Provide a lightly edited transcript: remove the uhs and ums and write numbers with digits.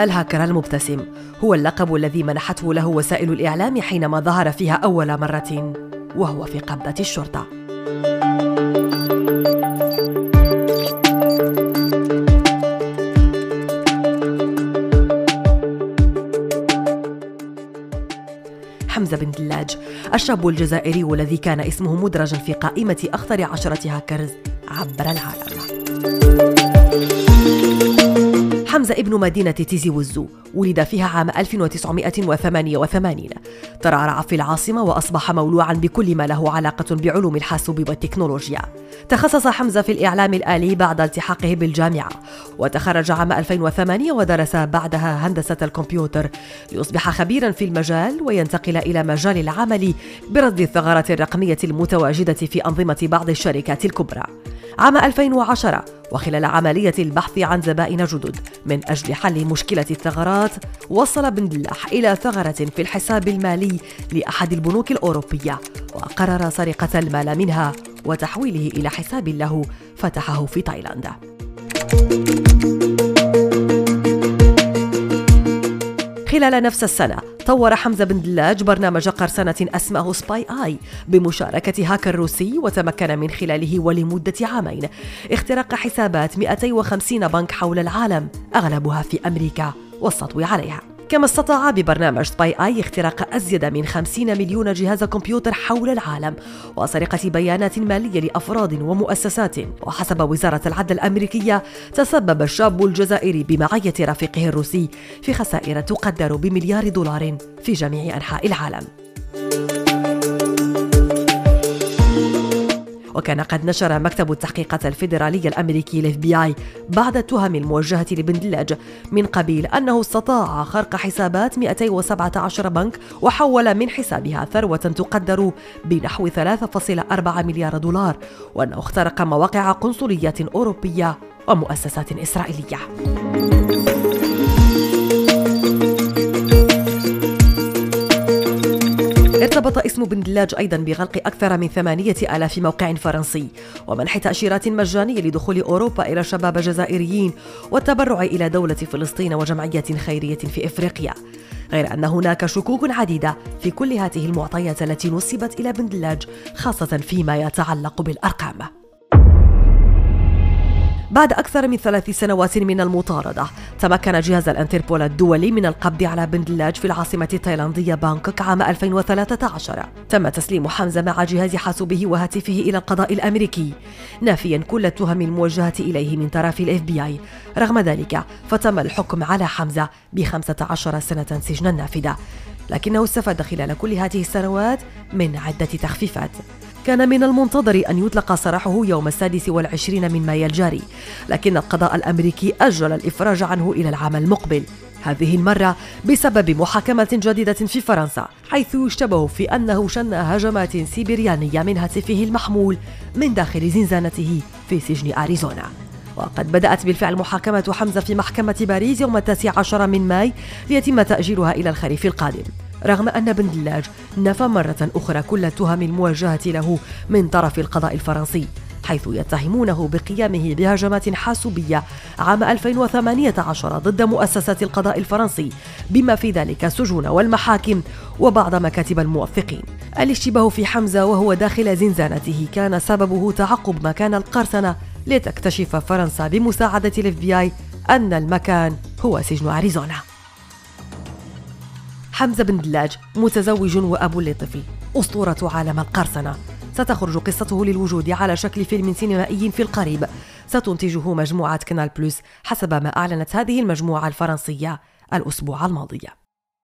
الهاكر المبتسم هو اللقب الذي منحته له وسائل الإعلام حينما ظهر فيها أول مرة وهو في قبضة الشرطة. حمزة بن دلاج الشاب الجزائري والذي كان اسمه مدرجا في قائمة أخطر 10 هاكرز عبر العالم. حمزة ابن مدينة تيزي وزو، ولد فيها عام 1988، ترعرع في العاصمة وأصبح مولوعا بكل ما له علاقة بعلوم الحاسوب والتكنولوجيا. تخصص حمزة في الإعلام الآلي بعد التحاقه بالجامعة، وتخرج عام 2008 ودرس بعدها هندسة الكمبيوتر ليصبح خبيرا في المجال وينتقل إلى مجال العمل برصد الثغرات الرقمية المتواجدة في أنظمة بعض الشركات الكبرى. عام 2010 وخلال عملية البحث عن زبائن جدد من أجل حل مشكلة الثغرات، وصل بن دلاح إلى ثغرة في الحساب المالي لأحد البنوك الأوروبية، وقرر سرقة المال منها وتحويله إلى حساب له فتحه في تايلاند. خلال نفس السنة طور حمزة بن دلاج برنامج قرصنة أسماه سباي آي بمشاركة هاكر روسي، وتمكن من خلاله ولمدة عامين اختراق حسابات 250 بنك حول العالم، أغلبها في أمريكا والسطو عليها. كما استطاع ببرنامج سباي آي اختراق أزيد من 50 مليون جهاز كمبيوتر حول العالم وسرقة بيانات مالية لأفراد ومؤسسات. وحسب وزارة العدل الأمريكية، تسبب الشاب الجزائري بمعية رفيقه الروسي في خسائر تقدر ب$1 مليار في جميع أنحاء العالم. وكان قد نشر مكتب التحقيقات الفيدرالي الأمريكي FBI بعد التهم الموجهة لبن دلاج من قبيل أنه استطاع خرق حسابات 217 بنك وحول من حسابها ثروة تقدر بنحو $3.4 مليار، وأنه اخترق مواقع قنصليات أوروبية ومؤسسات إسرائيلية. ارتبط اسم بن دلاج أيضا بغلق أكثر من 8000 موقع فرنسي ومنح تأشيرات مجانية لدخول أوروبا إلى شباب جزائريين والتبرع إلى دولة فلسطين وجمعيات خيرية في إفريقيا. غير أن هناك شكوك عديدة في كل هذه المعطيات التي نسبت إلى بن دلاج، خاصة فيما يتعلق بالأرقام. بعد أكثر من 3 سنوات من المطاردة، تمكن جهاز الأنتربول الدولي من القبض على بن دلاج في العاصمة التايلاندية بانكوك عام 2013. تم تسليم حمزة مع جهاز حاسوبه وهاتفه إلى القضاء الأمريكي، نافيا كل التهم الموجهة إليه من طرف FBI. رغم ذلك فتم الحكم على حمزة ب15 سنة سجنا نافذة، لكنه استفاد خلال كل هذه السنوات من عدة تخفيفات. كان من المنتظر أن يطلق سراحه يوم 26 مايو الجاري، لكن القضاء الأمريكي أجل الإفراج عنه إلى العام المقبل، هذه المرة بسبب محاكمة جديدة في فرنسا، حيث يشتبه في أنه شن هجمات سيبريانية من هاتفه المحمول من داخل زنزانته في سجن آريزونا. وقد بدأت بالفعل محاكمة حمزة في محكمة باريس يوم 19 مايو ليتم تأجيلها إلى الخريف القادم، رغم أن بن دلاج نفى مرة أخرى كل التهم الموجهة له من طرف القضاء الفرنسي، حيث يتهمونه بقيامه بهجمات حاسوبية عام 2018 ضد مؤسسات القضاء الفرنسي، بما في ذلك السجون والمحاكم وبعض مكاتب الموثقين. الاشتباه في حمزة وهو داخل زنزانته كان سببه تعقب مكان القرصنة، لتكتشف فرنسا بمساعدة FBI أن المكان هو سجن أريزونا. حمزة بن دلاج متزوج وأب لطفل، أسطورة عالم القرصنة. ستخرج قصته للوجود على شكل فيلم سينمائي في القريب، ستنتجه مجموعة كنال بلس حسب ما أعلنت هذه المجموعة الفرنسية الأسبوع الماضي.